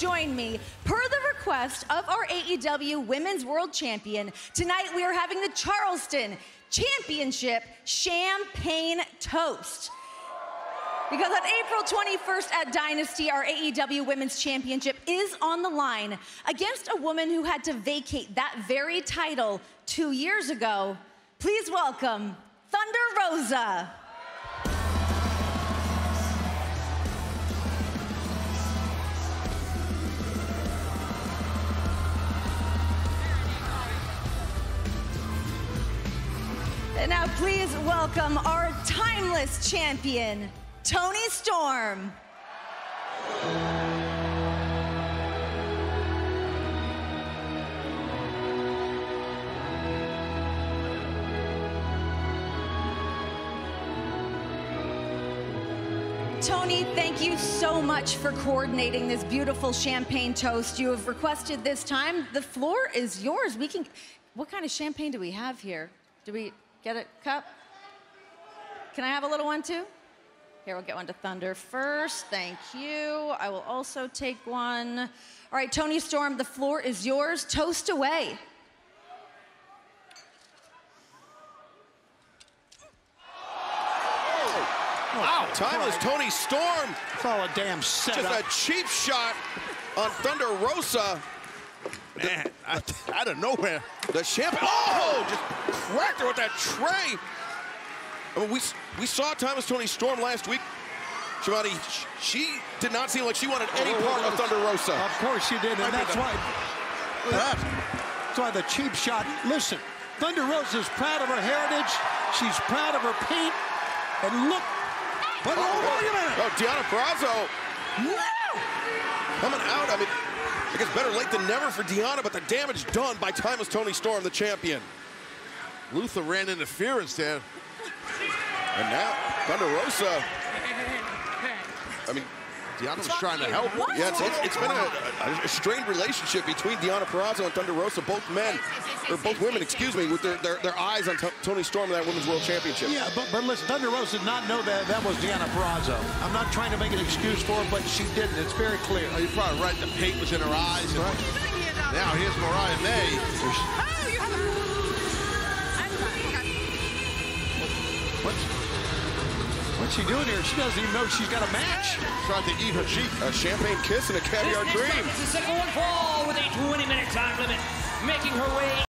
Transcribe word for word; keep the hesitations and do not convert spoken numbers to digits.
join me. Per the request of our A E W Women's World Champion, tonight we are having the Charleston Championship Champagne Toast. Because on April twenty-first at Dynasty, our A E W Women's Championship is on the line against a woman who had to vacate that very title two years ago. Please welcome Thunder Rosa. And now please welcome our timeless champion, Toni Storm. Toni, thank you so much for coordinating this beautiful champagne toast you have requested this time. The floor is yours. We can, what kind of champagne do we have here? Do we get a cup? Can I have a little one too? Here, we'll get one to Thunder first. Thank you. I will also take one. All right, Toni Storm, the floor is yours. Toast away. Oh, wow, timeless Toni Storm. It's all a damn setup. Just a cheap shot on Thunder Rosa. Man, I, out of nowhere. The champagne. Oh, just cracked her with that tray. I mean, we, we saw timeless Toni Storm last week. Giovanni, she did not seem like she wanted any part of Thunder Rosa. Of course she did, and that's why, that's why the cheap shot. Listen, Thunder Rosa's proud of her heritage. She's proud of her paint. And look, but oh, oh, wait a minute. Oh, Deonna Purrazzo. No! Coming out, I mean, I guess better late than never for Deonna, but the damage done by timeless Toni Storm, the champion. Luther ran interference there. And now, Thunder Rosa, I mean, Deonna was trying to help. What? Yeah, it's, it's, it's been a, a, a strained relationship between Deonna Purrazzo and Thunder Rosa, both men, or both women, excuse me, with their, their, their eyes on Toni Storm in that Women's World Championship. Yeah, but, but listen, Thunder Rosa did not know that that was Deonna Purrazzo. I'm not trying to make an excuse for her, but she didn't. It's very clear. Oh, you're probably right. The paint was in her eyes. And right. Now here's Mariah May. Oh, you're What's... What's she doing here? She doesn't even know she's got a match. Trying to eat her cheek. A champagne kiss and a caviar dream. It's the second one for all with a twenty minute time limit, making her way.